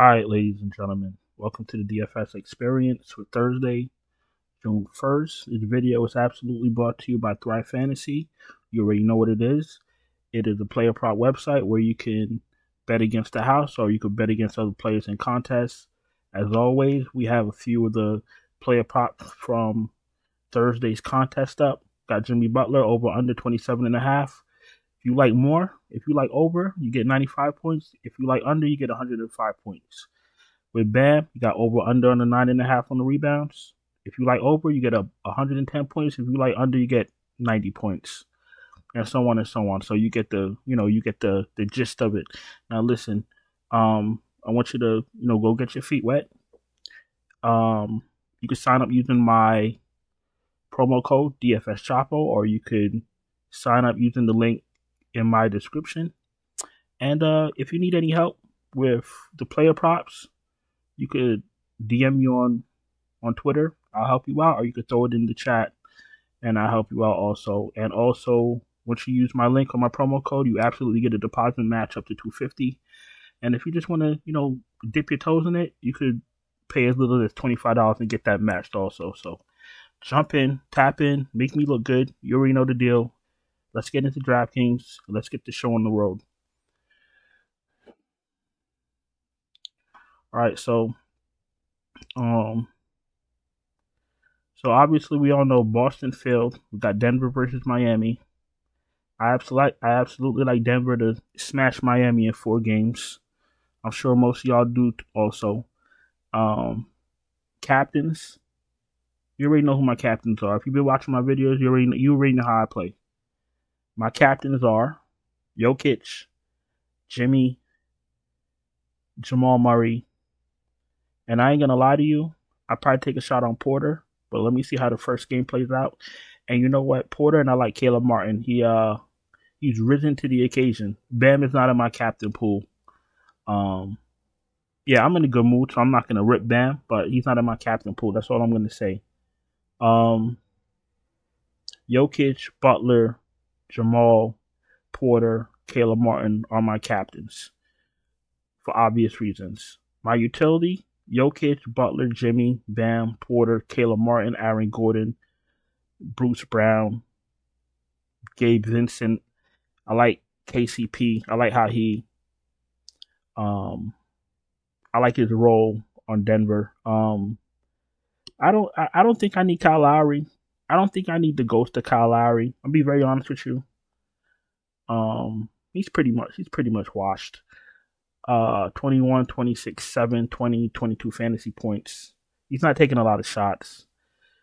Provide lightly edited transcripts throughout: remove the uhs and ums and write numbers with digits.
All right, ladies and gentlemen, welcome to the DFS experience for Thursday, June 1st. This video is absolutely brought to you by Thrive Fantasy. You already know what it is. It is a player prop website where you can bet against the house or you can bet against other players in contests. As always, we have a few of the player props from Thursday's contest up. Got Jimmy Butler over under 27.5. If you like more, if you like over, you get 95 points. If you like under, you get 105 points. With Bam, you got over under on the 9.5 on the rebounds. If you like over, you get 110 points. If you like under, you get 90 points, and so on and so on. So you get the gist of it. Now listen, I want you to go get your feet wet. You can sign up using my promo code DFSChapo, or you could sign up using the link in my description. And if you need any help with the player props, you could DM me on Twitter. I'll help you out, or you could throw it in the chat and I'll help you out also. And also, once you use my link or my promo code, you absolutely get a deposit match up to $250. And if you just want to dip your toes in it, you could pay as little as $25 and get that matched also. So jump in, tap in, make me look good. You already know the deal. Let's get into DraftKings. Let's get the show on the road. All right, so obviously we all know Boston failed. We got Denver versus Miami. I absolutely like Denver to smash Miami in 4 games. I'm sure most of y'all do also. Captains. You already know who my captains are. If you've been watching my videos, you already know how I play. My captains are Jokic, Jimmy, Jamal Murray, and I ain't gonna lie to you, I probably take a shot on Porter, but let me see how the first game plays out. And you know what, Porter, and I like Caleb Martin. He's risen to the occasion. Bam is not in my captain pool. Yeah, I'm in a good mood, so I'm not gonna rip Bam, but he's not in my captain pool. That's all I'm gonna say. Jokic, Butler, Jamal, Porter, Caleb Martin are my captains for obvious reasons. My utility, Jokic, Butler, Jimmy, Bam, Porter, Caleb Martin, Aaron Gordon, Bruce Brown, Gabe Vincent. I like KCP. I like how he, I like his role on Denver. I don't think I need Kyle Lowry. I don't think I need the ghost of Kyle Lowry. I'll be very honest with you. He's pretty much washed. 21, 26, 7, 20, 22 fantasy points. He's not taking a lot of shots.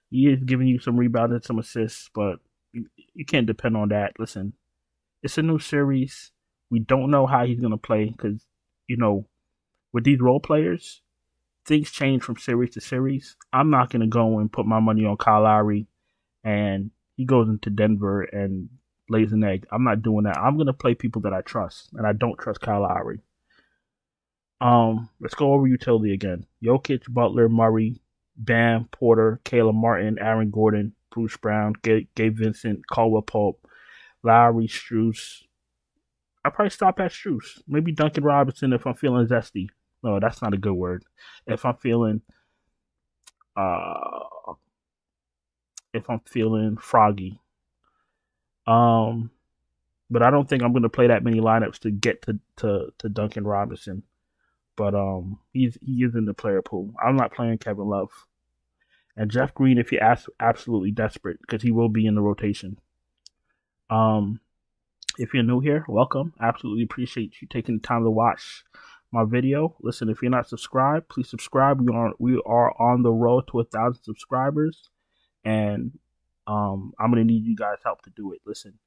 He is giving you some rebounds and some assists, but you can't depend on that. Listen, it's a new series. We don't know how he's going to play because, with these role players, things change from series to series. I'm not going to go and put my money on Kyle Lowry and he goes into Denver and lays an egg. I'm not doing that. I'm going to play people that I trust, and I don't trust Kyle Lowry. Let's go over utility again. Jokic, Butler, Murray, Bam, Porter, Caleb Martin, Aaron Gordon, Bruce Brown, Gabe Vincent, Caldwell Pope, Lowry, Strus. I'll probably stop at Strus. Maybe Duncan Robinson if I'm feeling zesty. No, that's not a good word. If I'm feeling froggy. But I don't think I'm gonna play that many lineups to get to Duncan Robinson. But he is in the player pool. I'm not playing Kevin Love. And Jeff Green if you're absolutely desperate, because he will be in the rotation. If you're new here, welcome. Absolutely appreciate you taking the time to watch my video. Listen, if you're not subscribed, please subscribe. We are on the road to 1,000 subscribers. And I'm going to need you guys' help to do it. Listen,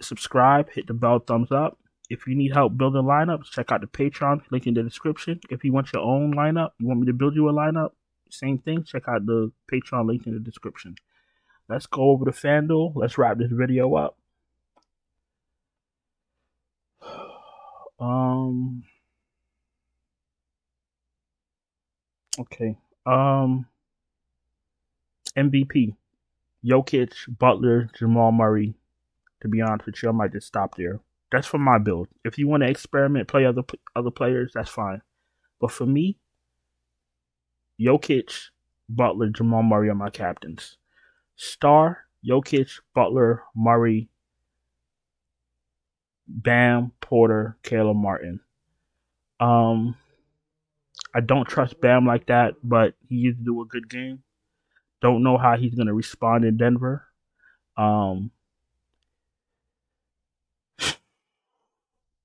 subscribe, hit the bell, thumbs up. If you need help building lineups, check out the Patreon, link in the description. If you want your own lineup, you want me to build you a lineup, same thing, check out the Patreon, link in the description. Let's go over to FanDuel. Let's wrap this video up. Okay. MVP, Jokic, Butler, Jamal Murray. To be honest with you, I might just stop there. That's for my build. If you want to experiment, play other players, that's fine. But for me, Jokic, Butler, Jamal Murray are my captains. Star, Jokic, Butler, Murray, Bam, Porter, Caleb Martin. I don't trust Bam like that, but he used to do a good game. Don't know how he's going to respond in Denver.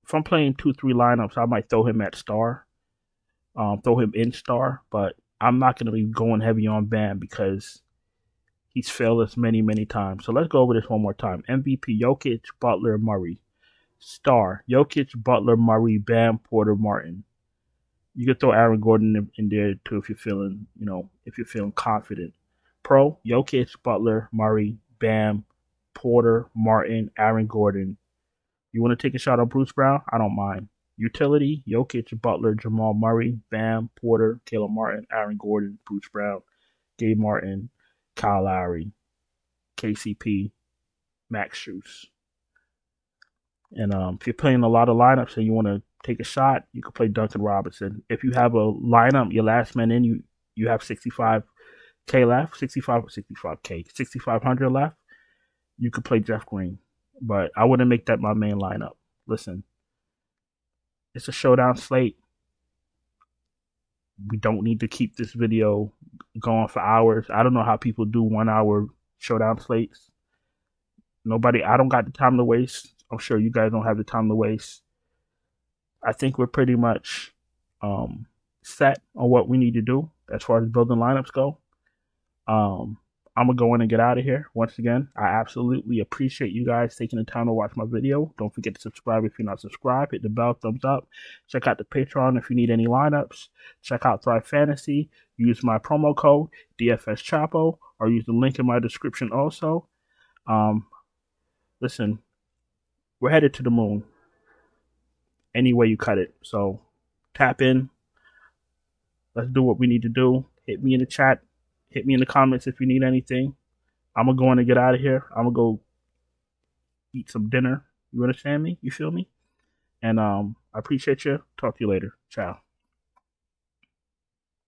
If I'm playing 2-3 lineups, I might throw him at Star. Throw him in Star, but I'm not going to be going heavy on Bam because he's failed us many, many times. So let's go over this one more time. MVP, Jokic, Butler, Murray. Star, Jokic, Butler, Murray, Bam, Porter, Martin. You could throw Aaron Gordon in there too if you're feeling, if you're feeling confident. Pro, Jokic, Butler, Murray, Bam, Porter, Martin, Aaron Gordon. You want to take a shot on Bruce Brown? I don't mind. Utility, Jokic, Butler, Jamal Murray, Bam, Porter, Caleb Martin, Aaron Gordon, Bruce Brown, Gabe Martin, Kyle Lowry, KCP, Max Schuss. And if you're playing a lot of lineups and you want to take a shot, you can play Duncan Robinson. If you have a lineup, your last man in, you have 65K left, 6,500 left, you could play Jeff Green. But I wouldn't make that my main lineup. Listen, it's a showdown slate. We don't need to keep this video going for hours. I don't know how people do 1 hour showdown slates. I don't got the time to waste. I'm sure you guys don't have the time to waste. I think we're pretty much set on what we need to do as far as building lineups go. I'm going to go in and get out of here. Once again, I absolutely appreciate you guys taking the time to watch my video. Don't forget to subscribe if you're not subscribed. Hit the bell, thumbs up. Check out the Patreon if you need any lineups. Check out Thrive Fantasy. Use my promo code, DFSChapo, or use the link in my description also. Listen, we're headed to the moon any way you cut it. So tap in. Let's do what we need to do. Hit me in the chat. Hit me in the comments if you need anything. I'm going to go in and get out of here. I'm going to go eat some dinner. You understand me? You feel me? And I appreciate you. Talk to you later. Ciao.